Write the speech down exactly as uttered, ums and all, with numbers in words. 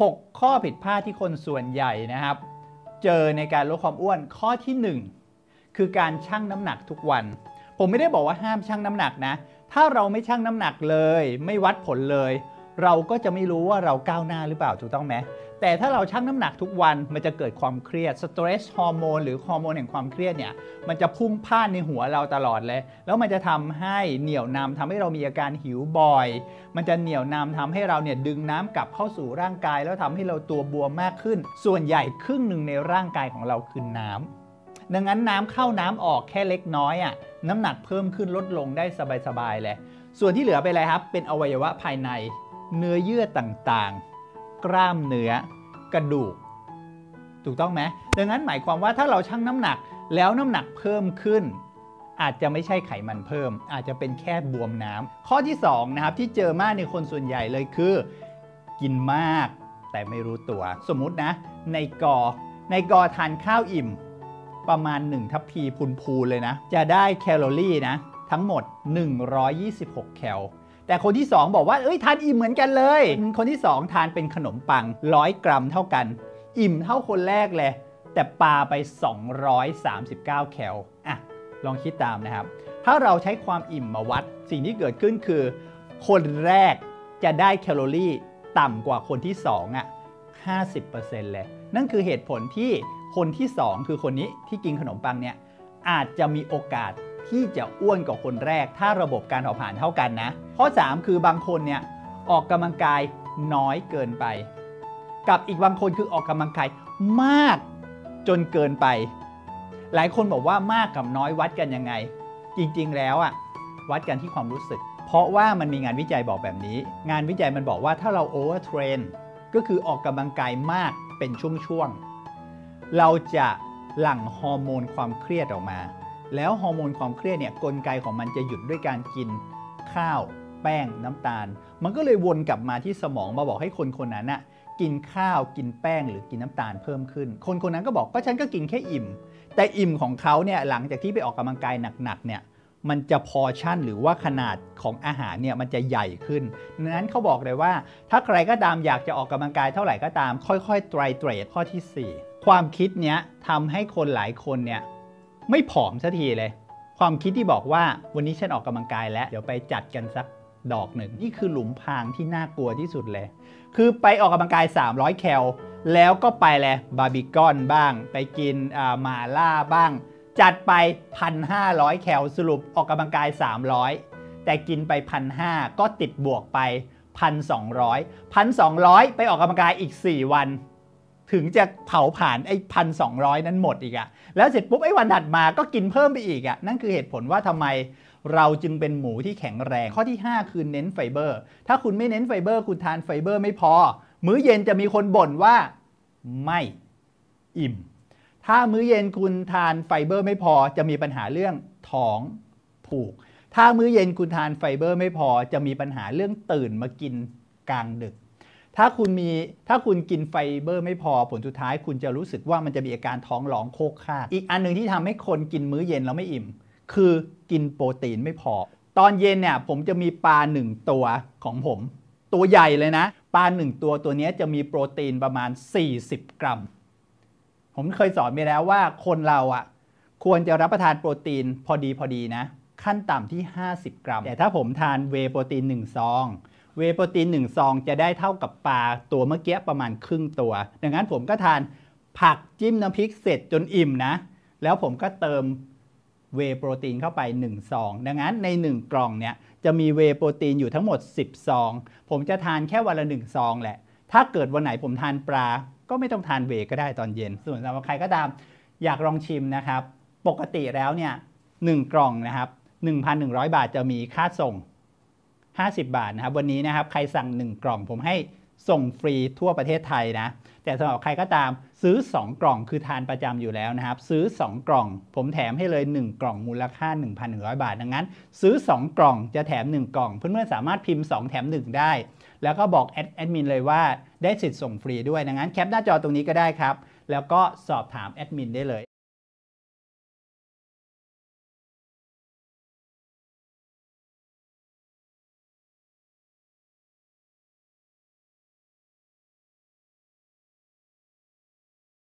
หกข้อผิดพลาดที่คนส่วนใหญ่นะครับเจอในการลดความอ้วนข้อที่หนึ่งคือการชั่งน้ำหนักทุกวันผมไม่ได้บอกว่าห้ามชั่งน้ำหนักนะถ้าเราไม่ชั่งน้ำหนักเลยไม่วัดผลเลยเราก็จะไม่รู้ว่าเราก้าวหน้าหรือเปล่าถูกต้องไหมแต่ถ้าเราชั่งน้ำหนักทุกวันมันจะเกิดความเครียดสเตรสฮอร์โมนหรือฮอร์โมนแห่งความเครียดเนี่ยมันจะพุ่งพ่านในหัวเราตลอดเลยแล้วมันจะทำให้เหนี่ยวนำทำให้เรามีอาการหิวบ่อยมันจะเหนี่ยวนำทำให้เราเนี่ยดึงน้ำกลับเข้าสู่ร่างกายแล้วทำให้เราตัวบวมมากขึ้นส่วนใหญ่ครึ่งหนึ่งในร่างกายของเราคือน้ำดังนั้นน้ำเข้าน้ำออกแค่เล็กน้อยอ่ะน้ำหนักเพิ่มขึ้นลดลงได้สบายๆเลยส่วนที่เหลือเป็นอะไรครับเป็นอวัยวะภายในเนื้อเยื่อต่างๆกล้ามเนื้อกระดูกถูกต้องไหมดังนั้นหมายความว่าถ้าเราชั่งน้ำหนักแล้วน้ำหนักเพิ่มขึ้นอาจจะไม่ใช่ไขมันเพิ่มอาจจะเป็นแค่บวมน้ำข้อที่สองนะครับที่เจอมากในคนส่วนใหญ่เลยคือกินมากแต่ไม่รู้ตัวสมมุตินะในกอในกอทานข้าวอิ่มประมาณหนึ่งทัพพีพูนๆเลยนะจะได้แคลอรี่นะทั้งหมดหนึ่งร้อยยี่สิบหกแคลแต่คนที่สองบอกว่าเอ้ยทานอิ่มเหมือนกันเลยคนที่สองทานเป็นขนมปังหนึ่งร้อยกรัมเท่ากันอิ่มเท่าคนแรกเลยแต่ปาไปสองร้อยสามสิบเก้าแคลอ่ะลองคิดตามนะครับถ้าเราใช้ความอิ่มมาวัดสิ่งที่เกิดขึ้นคือคนแรกจะได้แคลอรี่ต่ำกว่าคนที่สองอ่ะ ห้าสิบเปอร์เซ็นต์ เลยนั่นคือเหตุผลที่คนที่สองคือคนนี้ที่กินขนมปังเนี่ยอาจจะมีโอกาสที่จะอ้วนกว่าคนแรกถ้าระบบการเผาผลาญเท่ากันนะข้อสามคือบางคนเนี่ยออกกำลังกายน้อยเกินไปกับอีกบางคนคือออกกำลังกายมากจนเกินไปหลายคนบอกว่ามากกับน้อยวัดกันยังไงจริงๆแล้วอะวัดกันที่ความรู้สึกเพราะว่ามันมีงานวิจัยบอกแบบนี้งานวิจัยมันบอกว่าถ้าเราโอเวอร์เทรนก็คือออกกำลังกายมากเป็นช่วงๆเราจะหลั่งฮอร์โมนความเครียดออกมาแล้วฮอร์โมนความเครียดเนี่ยกลไกของมันจะหยุดด้วยการกินข้าวแป้งน้ำตาลมันก็เลยวนกลับมาที่สมองมาบอกให้คนคนนั้นน่ะกินข้าวกินแป้งหรือกินน้ำตาลเพิ่มขึ้นคนคนนั้นก็บอกก็ฉันก็กินแค่อิ่มแต่อิ่มของเขาเนี่ยหลังจากที่ไปออกกำลังกายหนักๆเนี่ยมันจะพอชั่นหรือว่าขนาดของอาหารเนี่ยมันจะใหญ่ขึ้นดังนั้นเขาบอกเลยว่าถ้าใครก็ตามอยากจะออกกำลังกายเท่าไหร่ก็ตามค่อยๆไตรเตรดข้อที่สี่ความคิดเนี้ยทำให้คนหลายคนเนี่ยไม่ผอมสักทีเลยความคิดที่บอกว่าวันนี้ฉันออกกำลังกายแล้วเดี๋ยวไปจัดกันสักดอกหนึ่งนี่คือหลุมพรางที่น่ากลัวที่สุดเลยคือไปออกกำลังกายสามร้อยแคลแล้วก็ไปแหละบาร์บีคอนบ้างไปกินมาล่าบ้างจัดไป หนึ่งพันห้าร้อย แคลสรุปออกกำลังกายสามร้อยแต่กินไป หนึ่งพันห้าร้อย ก็ติดบวกไป หนึ่งพันสองร้อย หนึ่งพันสองร้อย ไปออกกำลังกายอีกสี่วันถึงจะเผาผ่านไอ้ หนึ่งพันสองร้อย นั้นหมดอีกอ่ะแล้วเสร็จปุ๊บไอ้วันถัดมาก็กินเพิ่มไปอีกอ่ะนั่นคือเหตุผลว่าทำไมเราจึงเป็นหมูที่แข็งแรงข้อที่ห้าคือเน้นไฟเบอร์ถ้าคุณไม่เน้นไฟเบอร์คุณทานไฟเบอร์ไม่พอมื้อเย็นจะมีคนบ่นว่าไม่อิ่มถ้ามื้อเย็นคุณทานไฟเบอร์ไม่พอจะมีปัญหาเรื่องท้องผูกถ้ามื้อเย็นคุณทานไฟเบอร์ไม่พอจะมีปัญหาเรื่องตื่นมากินกลางดึกถ้าคุณมีถ้าคุณกินไฟเบอร์ไม่พอผลสุดท้ายคุณจะรู้สึกว่ามันจะมีอาการท้องร้องโคกคากอีกอันหนึ่งที่ทำให้คนกินมื้อเย็นแล้วไม่อิ่มคือกินโปรตีนไม่พอตอนเย็นเนี่ยผมจะมีปลาหนึ่งตัวของผมตัวใหญ่เลยนะปลาหนึ่งตัวตัวนี้จะมีโปรตีนประมาณสี่สิบกรัมผมเคยสอนไปแล้วว่าคนเราอ่ะควรจะรับประทานโปรตีนพอดีพอดีนะขั้นต่ำที่ห้าสิบกรัมแต่ถ้าผมทานเวย์โปรตีนหนึ่งซองเวย์โปรตีนหนึ่งซองจะได้เท่ากับปลาตัวเมื่อกี้ประมาณครึ่งตัวดังนั้นผมก็ทานผักจิ้มน้ำพริกเสร็จจนอิ่มนะแล้วผมก็เติมเวย์โปรตีนเข้าไปหนึ่งซองดังนั้นในหนึ่งกล่องเนี่ยจะมีเวย์โปรตีนอยู่ทั้งหมดสิบซองผมจะทานแค่วันละหนึ่งซองแหละถ้าเกิดวันไหนผมทานปลาก็ไม่ต้องทานเวย์ก็ได้ตอนเย็นส่วนสำหรับใครก็ตามอยากลองชิมนะครับปกติแล้วเนี่ยหนึ่งกล่องนะครับ หนึ่งพันหนึ่งร้อย บาทจะมีค่าส่งห้าสิบบาทนะครับวันนี้นะครับใครสั่งหนึ่งกล่องผมให้ส่งฟรีทั่วประเทศไทยนะแต่สำหรับใครก็ตามซื้อสองกล่องคือทานประจำอยู่แล้วนะครับซื้อสองกล่องผมแถมให้เลยหนึ่งกล่องมูลค่า หนึ่งพันหนึ่งร้อย บาทดังนั้นซื้อสองกล่องจะแถมหนึ่งกล่องเพื่อนๆสามารถพิมพ์สองแถมหนึ่งได้แล้วก็บอกแอดมินเลยว่าได้สิทธิ์ส่งฟรีด้วยดังนั้นแคปหน้าจอตรงนี้ก็ได้ครับแล้วก็สอบถามแอดมินได้เลย